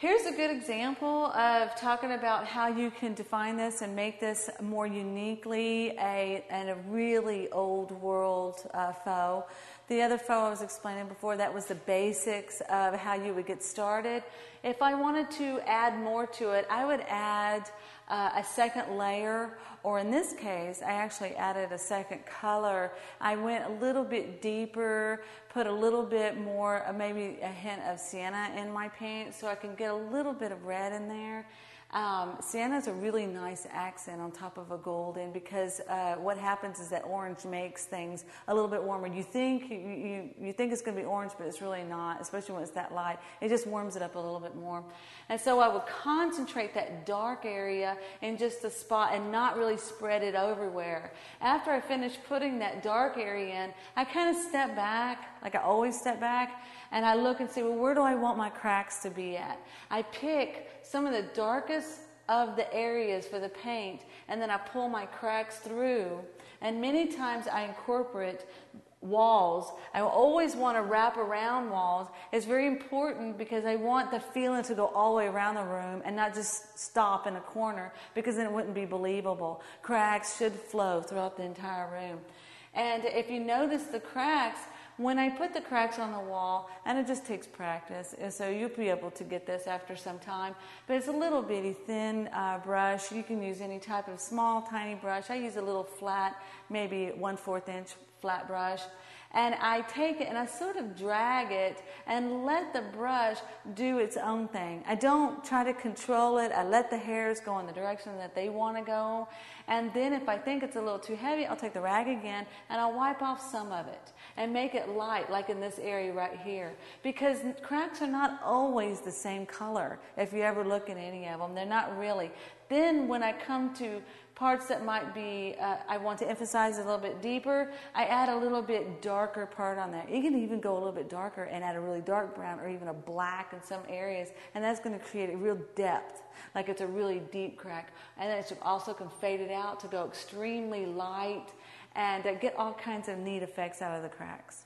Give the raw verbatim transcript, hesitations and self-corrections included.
Here's a good example of talking about how you can define this and make this more uniquely a, and a really old world uh, foe. The other foe I was explaining before, that was the basics of how you would get started. If I wanted to add more to it, I would add uh, a second layer, or in this case, I actually added a second color. I went a little bit deeper, put a little bit more, uh, maybe a hint of sienna in my paint so I can get a little bit of red in there. Um, sienna is a really nice accent on top of a golden, because uh, what happens is that orange makes things a little bit warmer. You think you, you, you think it's going to be orange, but it's really not, especially when it's that light. It just warms it up a little bit more. And so I would concentrate that dark area in just a spot and not really spread it everywhere. After I finished putting that dark area in, I kind of step back, like I always step back, and I look and say, well, where do I want my cracks to be at? I pick some of the darkest of the areas for the paint, and then I pull my cracks through. And many times I incorporate walls. I always want to wrap around walls. It's very important because I want the feeling to go all the way around the room and not just stop in a corner, because then it wouldn't be believable. Cracks should flow throughout the entire room. And if you notice the cracks, when I put the cracks on the wall, and it just takes practice, and so you'll be able to get this after some time, but it's a little bitty thin uh, brush. You can use any type of small, tiny brush. I use a little flat, maybe one-fourth inch flat brush, and I take it and I sort of drag it and let the brush do its own thing. I don't try to control it. I let the hairs go in the direction that they want to go, and then if I think it's a little too heavy, I'll take the rag again and I'll wipe off some of it and make it light, like in this area right here, because cracks are not always the same color. If you ever look at any of them, they're not really. Then when I come to parts that might be, uh, I want to emphasize a little bit deeper, I add a little bit darker part on there. You can even go a little bit darker and add a really dark brown or even a black in some areas, and that's going to create a real depth, like it's a really deep crack. And then it also can fade it out to go extremely light and uh, get all kinds of neat effects out of the cracks.